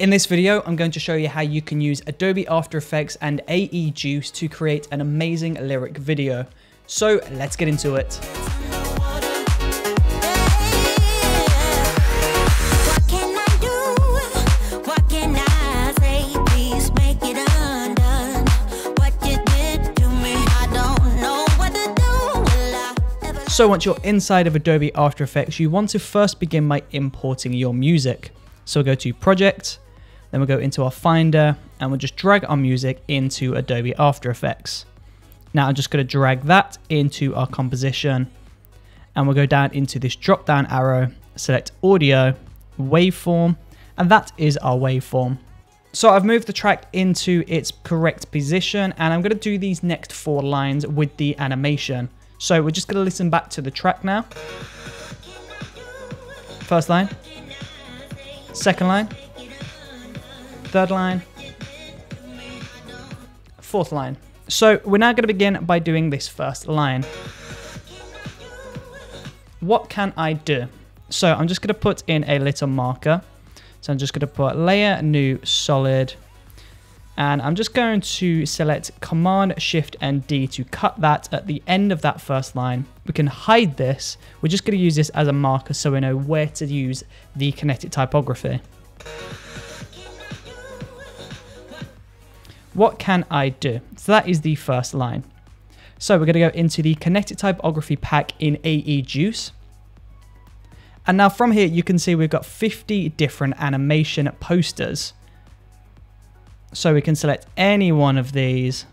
In this video, I'm going to show you how you can use Adobe After Effects and AE Juice to create an amazing lyric video. So let's get into it. So once you're inside of Adobe After Effects, you want to first begin by importing your music. So go to Project, then we'll go into our Finder and we'll just drag our music into Adobe After Effects. Now I'm just going to drag that into our composition and we'll go down into this drop down arrow, select Audio, Waveform, and that is our waveform. So I've moved the track into its correct position and I'm going to do these next four lines with the animation. So we're just going to listen back to the track now. First line, second line, third line, fourth line. So we're now going to begin by doing this first line. What can I do? So I'm just going to put in a little marker. So I'm just going to put layer, new, solid. And I'm just going to select Command, Shift, and D to cut that at the end of that first line. We can hide this. We're just going to use this as a marker so we know where to use the kinetic typography. What can I do? So that is the first line. So we're going to go into the kinetic typography pack in AE Juice. And now from here, you can see we've got 50 different animation posters. So we can select any one of these.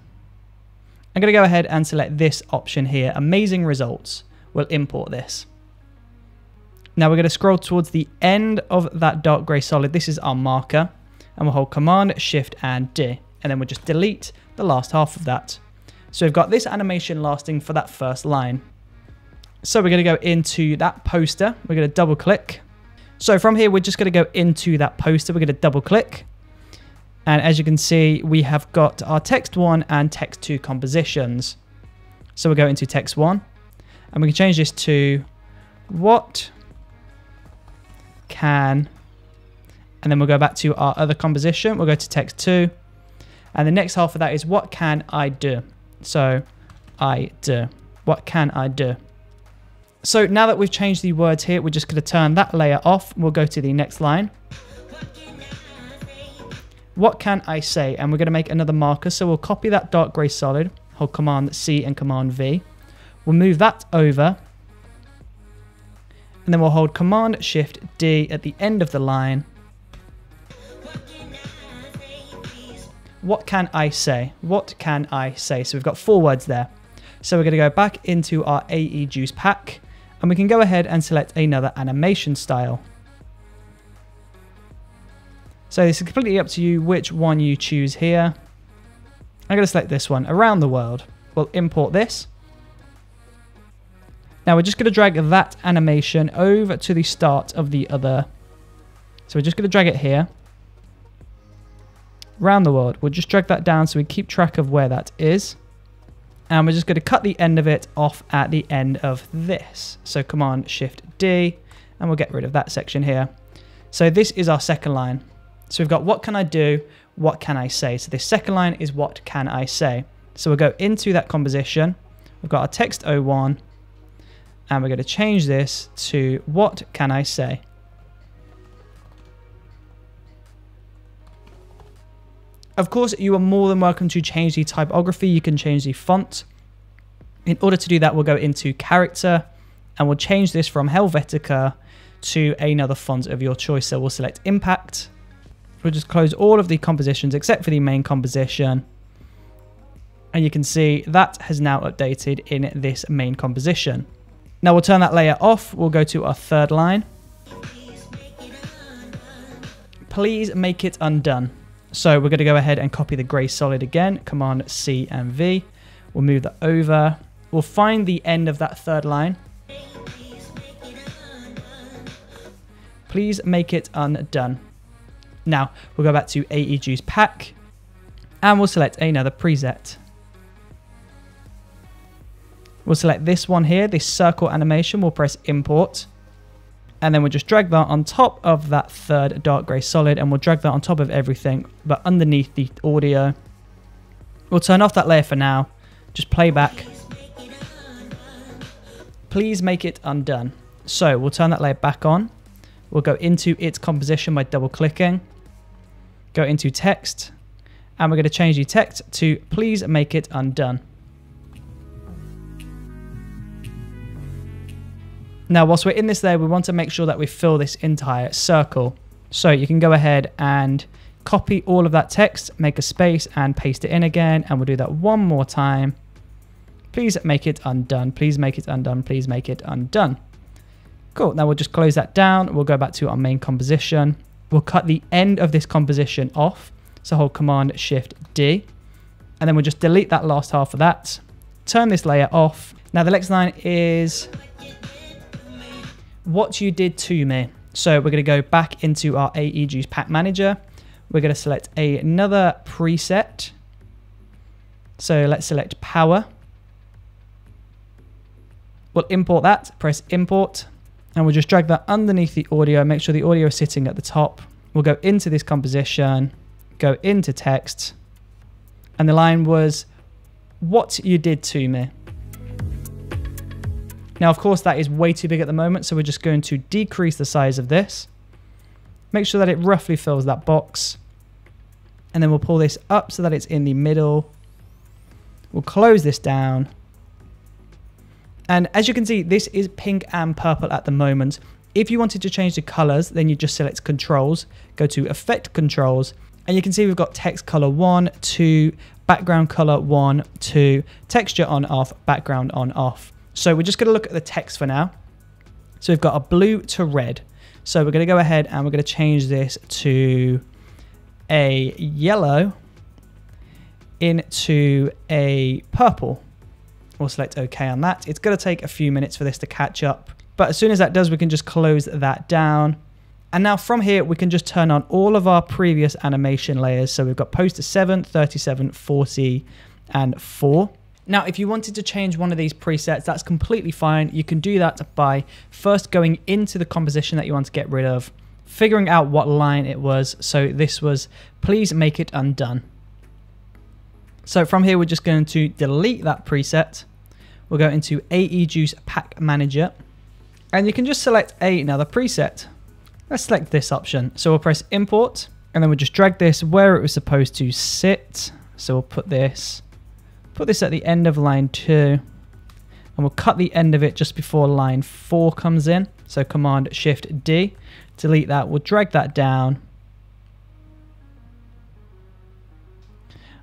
I'm going to go ahead and select this option here, Amazing Results. We'll import this. Now we're going to scroll towards the end of that dark grey solid. This is our marker. And we'll hold Command, Shift, and D. And then we'll just delete the last half of that. So we've got this animation lasting for that first line. So we're going to go into that poster. We're going to double click. So from here, we're just going to go into that poster. We're going to double click. And as you can see, we have got our text one and text two compositions. So we'll go into text one and we can change this to what can, and then we'll go back to our other composition. We'll go to text two. And the next half of that is what can I do? So I do. What can I do? So now that we've changed the words here, we're just going to turn that layer off. We'll go to the next line. What can I say? And we're going to make another marker. So we'll copy that dark grey solid. Hold Command C and Command V. We'll move that over. And then we'll hold Command Shift D at the end of the line. What can I say? What can I say? So we've got four words there. So we're going to go back into our AE Juice pack and we can go ahead and select another animation style. So this is completely up to you which one you choose here. I'm going to select this one, Around the World. We'll import this. Now we're just going to drag that animation over to the start of the other. So we're just going to drag it here. Round the World. We'll just drag that down so we keep track of where that is. And we're just going to cut the end of it off at the end of this. So Command Shift D, and we'll get rid of that section here. So this is our second line. So we've got what can I do? What can I say? So this second line is what can I say? So we'll go into that composition. We've got our text 01 and we're going to change this to what can I say? Of course, you are more than welcome to change the typography. You can change the font. In order to do that, we'll go into character and we'll change this from Helvetica to another font of your choice. So we'll select Impact. We'll just close all of the compositions except for the main composition. And you can see that has now updated in this main composition. Now we'll turn that layer off. We'll go to our third line. Please make it undone. So we're going to go ahead and copy the grey solid again, Command C and V. We'll move that over. We'll find the end of that third line. Please make it undone. Now we'll go back to AE Juice pack and we'll select another preset. We'll select this one here, this circle animation. We'll press import. and then we'll just drag that on top of that third dark grey solid, and we'll drag that on top of everything, but underneath the audio. We'll turn off that layer for now, just play back. Please make it undone. So we'll turn that layer back on. We'll go into its composition by double clicking, go into text, and we're going to change the text to please make it undone. Now, whilst we're in this layer, we want to make sure that we fill this entire circle. So you can go ahead and copy all of that text, make a space and paste it in again. And we'll do that one more time. Please make it undone. Please make it undone. Please make it undone. Cool. Now we'll just close that down. We'll go back to our main composition. We'll cut the end of this composition off. So hold Command Shift D. And then we'll just delete that last half of that. Turn this layer off. Now the next line is what you did to me. So we're going to go back into our AE Juice pack manager. We're going to select another preset. So let's select power. We'll import that, press import, and we'll just drag that underneath the audio. Make sure the audio is sitting at the top. We'll go into this composition, go into text, and the line was what you did to me. Now, of course, that is way too big at the moment, so we're just going to decrease the size of this. Make sure that it roughly fills that box. And then we'll pull this up so that it's in the middle. We'll close this down. And as you can see, this is pink and purple at the moment. If you wanted to change the colors, then you just select Controls, go to Effect Controls, and you can see we've got text color 1, 2, background color 1, 2, texture on, off, background on, off. So we're just going to look at the text for now. So we've got a blue to red. So we're going to go ahead and we're going to change this to a yellow into a purple. We'll select OK on that. It's going to take a few minutes for this to catch up. But as soon as that does, we can just close that down. And now from here, we can just turn on all of our previous animation layers. So we've got poster 7, 37, 40, and 4. Now, if you wanted to change one of these presets, that's completely fine. You can do that by first going into the composition that you want to get rid of, figuring out what line it was. So this was, please make it undone. So from here, we're just going to delete that preset. We'll go into AE Juice Pack Manager, and you can just select another preset. Let's select this option. So we'll press import, and then we'll just drag this where it was supposed to sit. So we'll put this at the end of line 2, and we'll cut the end of it just before line 4 comes in. So Command Shift D, delete that, we'll drag that down.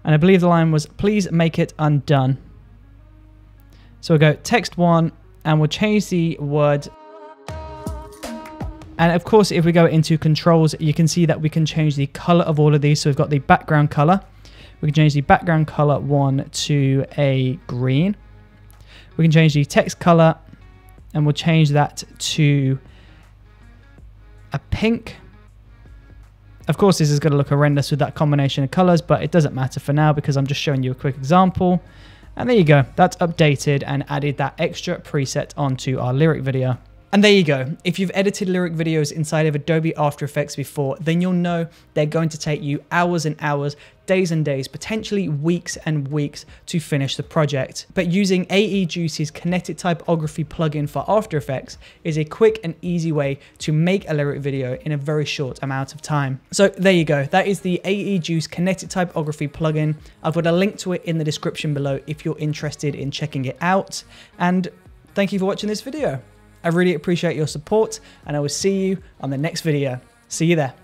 And I believe the line was, please make it undone. So we'll go text 1, and we'll change the word. And of course, if we go into controls, you can see that we can change the color of all of these. So we've got the background color. We can change the background color 1 to a green. We can change the text color, and we'll change that to a pink. Of course, this is going to look horrendous with that combination of colors, but it doesn't matter for now because I'm just showing you a quick example. And there you go. That's updated and added that extra preset onto our lyric video. And there you go. If you've edited lyric videos inside of Adobe After Effects before, then you'll know they're going to take you hours and hours, days and days, potentially weeks and weeks to finish the project. But using AE Juice's Kinetic Typography plugin for After Effects is a quick and easy way to make a lyric video in a very short amount of time. So there you go. That is the AE Juice Kinetic Typography plugin. I've got a link to it in the description below if you're interested in checking it out. And thank you for watching this video. I really appreciate your support, and I will see you on the next video. See you there.